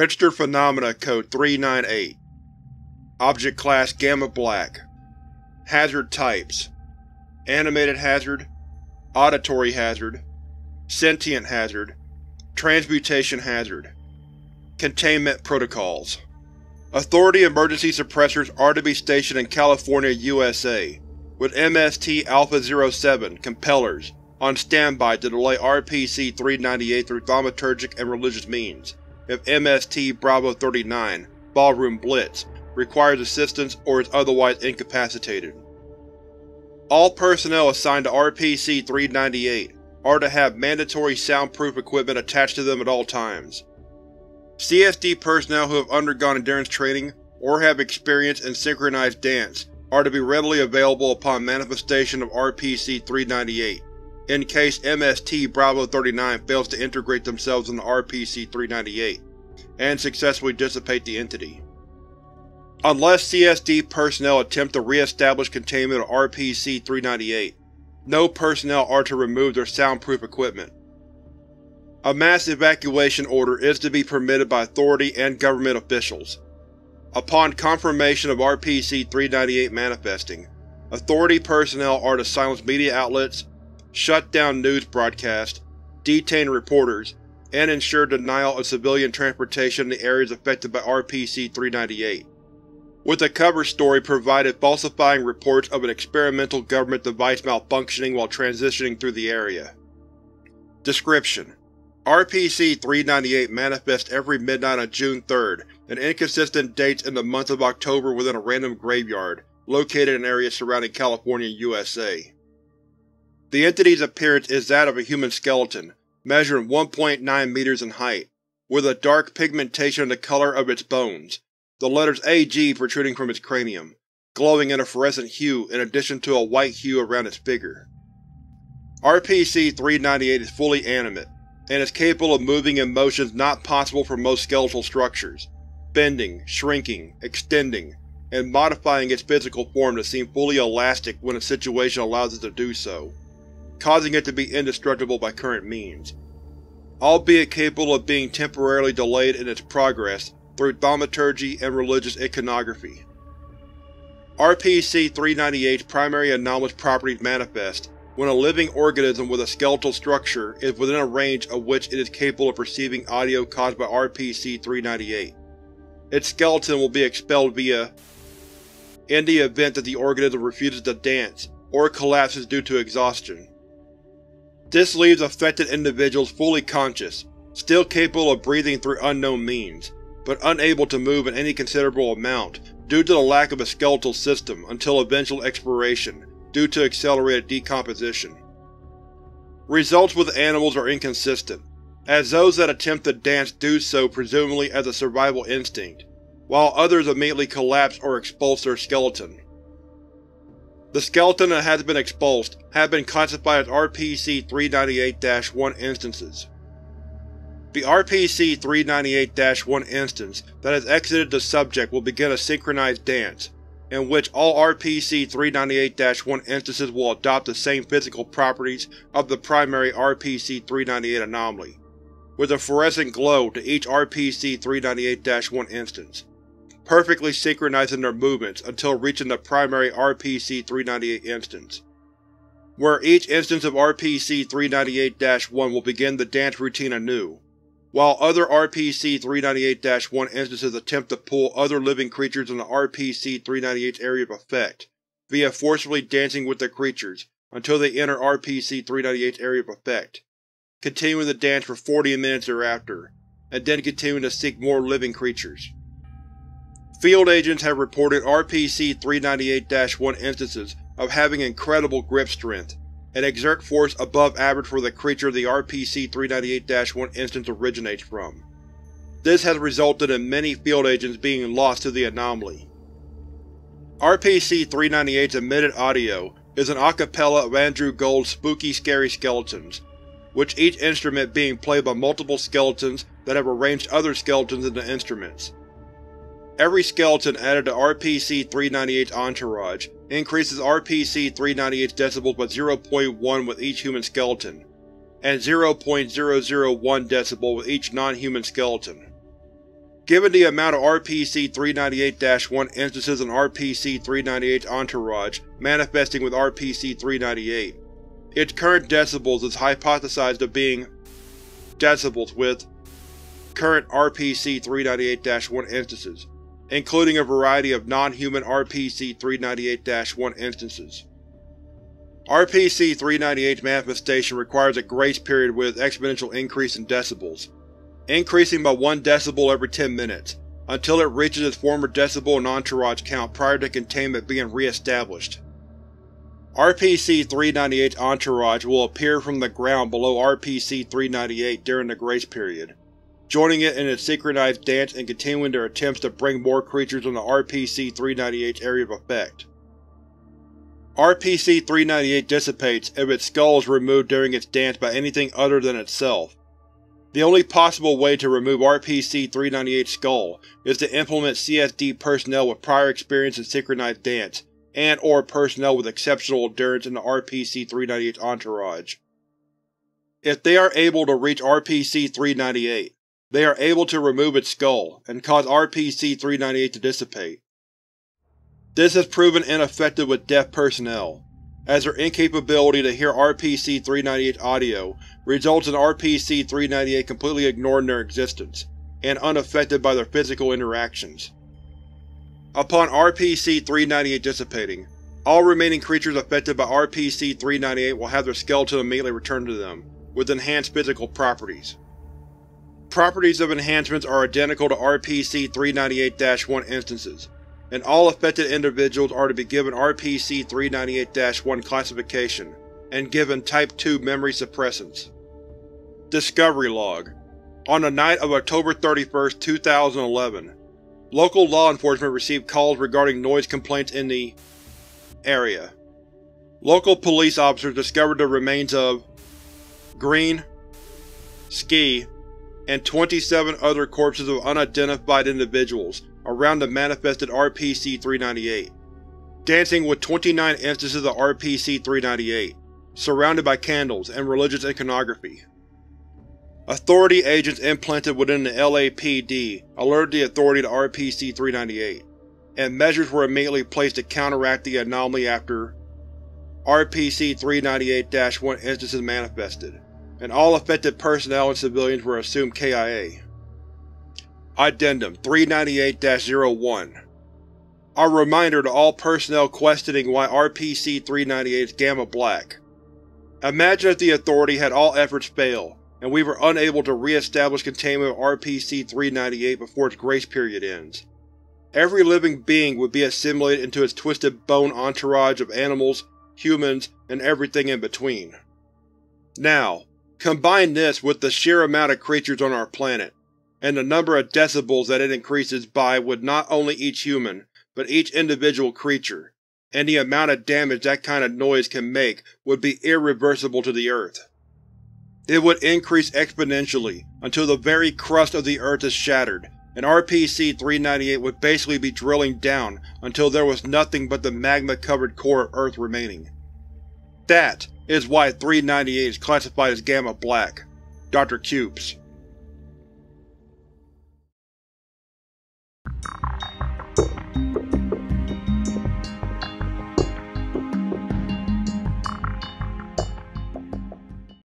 Registered Phenomena Code 398. Object Class Gamma Black. Hazard Types: Animated Hazard, Auditory Hazard, Sentient Hazard, Transmutation Hazard. Containment Protocols: Authority emergency suppressors are to be stationed in California, USA, with MST-Alpha-07 compellers on standby to delay RPC-398 through thaumaturgic and religious means if MST-Bravo-39 Ballroom Blitz requires assistance or is otherwise incapacitated. All personnel assigned to RPC-398 are to have mandatory soundproof equipment attached to them at all times. CSD personnel who have undergone endurance training or have experience in synchronized dance are to be readily available upon manifestation of RPC-398 in case MST-Bravo-39 fails to integrate themselves into RPC-398 and successfully dissipate the entity. Unless CSD personnel attempt to re-establish containment of RPC-398, no personnel are to remove their soundproof equipment. A mass evacuation order is to be permitted by authority and government officials. Upon confirmation of RPC-398 manifesting, authority personnel are to silence media outlets, shut down news broadcasts, detain reporters, and ensure denial of civilian transportation in the areas affected by RPC-398. With a cover story provided falsifying reports of an experimental government device malfunctioning while transitioning through the area. Description: RPC-398 manifests every midnight on June 3rd and inconsistent dates in the month of October within a random graveyard located in areas surrounding California, USA. The entity's appearance is that of a human skeleton, measuring 1.9 meters in height, with a dark pigmentation in the color of its bones, the letters AG protruding from its cranium, glowing in a fluorescent hue in addition to a white hue around its figure. RPC-398 is fully animate, and is capable of moving in motions not possible for most skeletal structures, bending, shrinking, extending, and modifying its physical form to seem fully elastic when a situation allows it to do so, causing it to be indestructible by current means, albeit capable of being temporarily delayed in its progress through thaumaturgy and religious iconography. RPC-398's primary anomalous properties manifest when a living organism with a skeletal structure is within a range of which it is capable of perceiving audio caused by RPC-398. Its skeleton will be expelled via in the event that the organism refuses to dance or collapses due to exhaustion. This leaves affected individuals fully conscious, still capable of breathing through unknown means, but unable to move in any considerable amount due to the lack of a skeletal system until eventual expiration due to accelerated decomposition. Results with animals are inconsistent, as those that attempt to dance do so presumably as a survival instinct, while others immediately collapse or expulse their skeleton. The skeleton that has been expulsed have been classified as RPC-398-1 instances. The RPC-398-1 instance that has exited the subject will begin a synchronized dance, in which all RPC-398-1 instances will adopt the same physical properties of the primary RPC-398 anomaly, with a fluorescent glow to each RPC-398-1 instance, perfectly synchronizing their movements until reaching the primary RPC-398 instance, where each instance of RPC-398-1 will begin the dance routine anew, while other RPC-398-1 instances attempt to pull other living creatures into RPC-398's area of effect, via forcibly dancing with the creatures until they enter RPC-398's area of effect, continuing the dance for 40 minutes thereafter, and then continuing to seek more living creatures. Field agents have reported RPC-398-1 instances of having incredible grip strength, and exert force above average for the creature the RPC-398-1 instance originates from. This has resulted in many field agents being lost to the anomaly. RPC-398's emitted audio is an a cappella of Andrew Gold's Spooky Scary Skeletons, with each instrument being played by multiple skeletons that have arranged other skeletons into instruments. Every skeleton added to RPC-398's entourage increases RPC-398's decibels by 0.1 with each human skeleton, and 0.001 decibel with each non-human skeleton. Given the amount of RPC-398-1 instances in RPC-398's entourage manifesting with RPC-398, its current decibels is hypothesized of being decibels with current RPC-398-1 instances, including a variety of non-human RPC-398-1 instances. RPC-398's manifestation requires a grace period with exponential increase in decibels, increasing by 1 decibel every 10 minutes, until it reaches its former decibel and entourage count prior to containment being re-established. RPC-398's entourage will appear from the ground below RPC-398 during the grace period, joining it in its synchronized dance and continuing their attempts to bring more creatures into RPC-398's area of effect. RPC-398 dissipates if its skull is removed during its dance by anything other than itself. The only possible way to remove RPC-398's skull is to implement CSD personnel with prior experience in synchronized dance and/or personnel with exceptional endurance in the RPC-398's entourage. If they are able to reach RPC-398, they are able to remove its skull and cause RPC-398 to dissipate. This has proven ineffective with deaf personnel, as their incapability to hear RPC-398's audio results in RPC-398 completely ignoring their existence, and unaffected by their physical interactions. Upon RPC-398 dissipating, all remaining creatures affected by RPC-398 will have their skeleton immediately returned to them, with enhanced physical properties. Properties of enhancements are identical to RPC-398-1 instances, and all affected individuals are to be given RPC-398-1 classification and given Type 2 memory suppressants. Discovery Log. On the night of October 31, 2011, local law enforcement received calls regarding noise complaints in the area. Local police officers discovered the remains of Green Ski and 27 other corpses of unidentified individuals around the manifested RPC-398, dancing with 29 instances of RPC-398, surrounded by candles and religious iconography. Authority agents implanted within the LAPD alerted the authority to RPC-398, and measures were immediately placed to counteract the anomaly after RPC-398-1 instances manifested, and all affected personnel and civilians were assumed KIA. Addendum 398-01. A reminder to all personnel questioning why RPC-398 is Gamma Black. Imagine if the Authority had all efforts fail, and we were unable to re-establish containment of RPC-398 before its grace period ends. Every living being would be assimilated into its twisted bone entourage of animals, humans, and everything in between. Now, combine this with the sheer amount of creatures on our planet, and the number of decibels that it increases by with not only each human, but each individual creature, and the amount of damage that kind of noise can make would be irreversible to the Earth. It would increase exponentially until the very crust of the Earth is shattered, and RPC-398 would basically be drilling down until there was nothing but the magma-covered core of Earth remaining. That is why 398 is classified as Gamma Black. Dr. Cubes.